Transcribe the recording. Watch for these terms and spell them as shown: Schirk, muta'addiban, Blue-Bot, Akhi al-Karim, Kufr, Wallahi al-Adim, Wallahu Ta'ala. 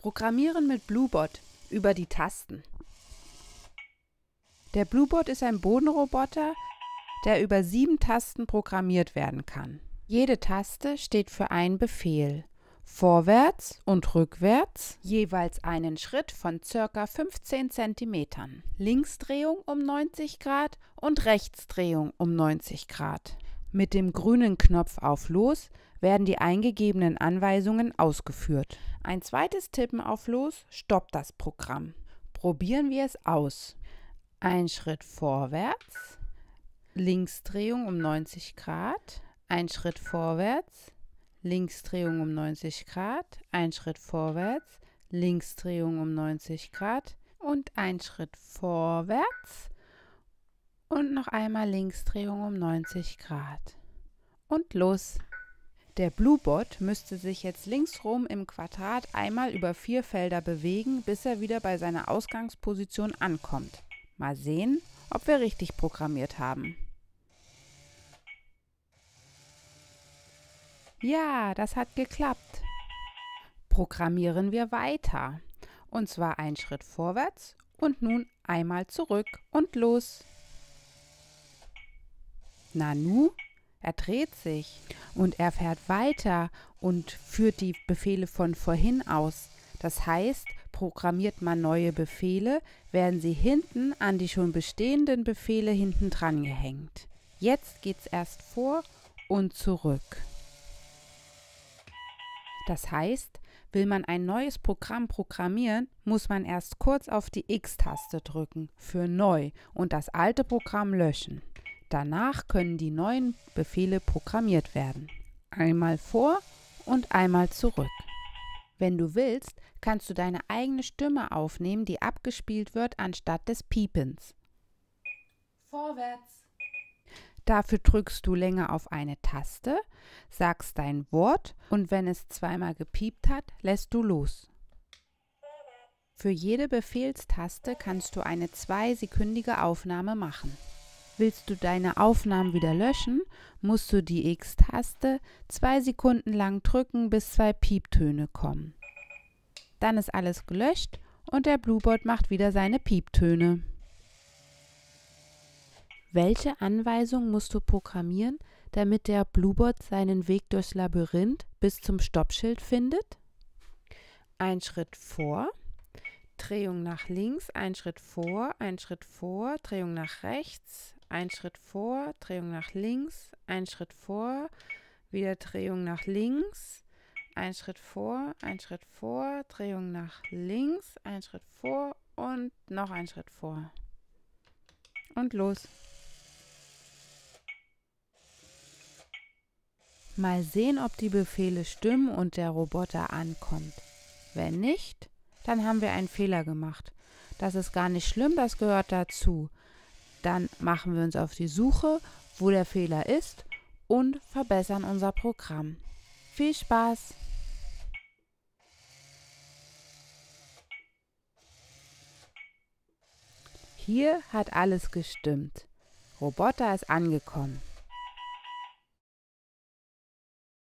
Programmieren mit Blue-Bot über die Tasten. Der Blue-Bot ist ein Bodenroboter, der über 7 Tasten programmiert werden kann. Jede Taste steht für einen Befehl. Vorwärts und rückwärts jeweils einen Schritt von ca. 15 cm. Linksdrehung um 90 Grad und Rechtsdrehung um 90 Grad. Mit dem grünen Knopf auf Los werden die eingegebenen Anweisungen ausgeführt. Ein zweites Tippen auf Los stoppt das Programm. Probieren wir es aus. Ein Schritt vorwärts, Linksdrehung um 90 Grad, ein Schritt vorwärts, Linksdrehung um 90 Grad, ein Schritt vorwärts, Linksdrehung um 90 Grad und ein Schritt vorwärts und noch einmal Linksdrehung um 90 Grad. Und los! Der Blue-Bot müsste sich jetzt linksrum im Quadrat einmal über 4 Felder bewegen, bis er wieder bei seiner Ausgangsposition ankommt. Mal sehen, ob wir richtig programmiert haben. Ja, das hat geklappt. Programmieren wir weiter. Und zwar einen Schritt vorwärts und nun einmal zurück und los. Nanu, er dreht sich und er fährt weiter und führt die Befehle von vorhin aus. Das heißt, programmiert man neue Befehle, werden sie hinten an die schon bestehenden Befehle hinten dran gehängt. Jetzt geht's erst vor und zurück. Das heißt, will man ein neues Programm programmieren, muss man erst kurz auf die X-Taste drücken für Neu und das alte Programm löschen. Danach können die neuen Befehle programmiert werden. Einmal vor und einmal zurück. Wenn du willst, kannst du deine eigene Stimme aufnehmen, die abgespielt wird anstatt des Piepens. Vorwärts. Dafür drückst du länger auf eine Taste, sagst dein Wort und wenn es zweimal gepiept hat, lässt du los. Für jede Befehlstaste kannst du eine 2-sekündige Aufnahme machen. Willst du deine Aufnahmen wieder löschen, musst du die X-Taste 2 Sekunden lang drücken, bis 2 Pieptöne kommen. Dann ist alles gelöscht und der Blue-Bot macht wieder seine Pieptöne. Welche Anweisung musst du programmieren, damit der Blue-Bot seinen Weg durchs Labyrinth bis zum Stoppschild findet? Ein Schritt vor, Drehung nach links, ein Schritt vor, Drehung nach rechts, ein Schritt vor, Drehung nach links, ein Schritt vor, wieder Drehung nach links, ein Schritt vor, Drehung nach links, ein Schritt vor und noch ein Schritt vor. Und los! Mal sehen, ob die Befehle stimmen und der Roboter ankommt. Wenn nicht, dann haben wir einen Fehler gemacht. Das ist gar nicht schlimm, das gehört dazu. Dann machen wir uns auf die Suche, wo der Fehler ist und verbessern unser Programm. Viel Spaß! Hier hat alles gestimmt. Roboter ist angekommen.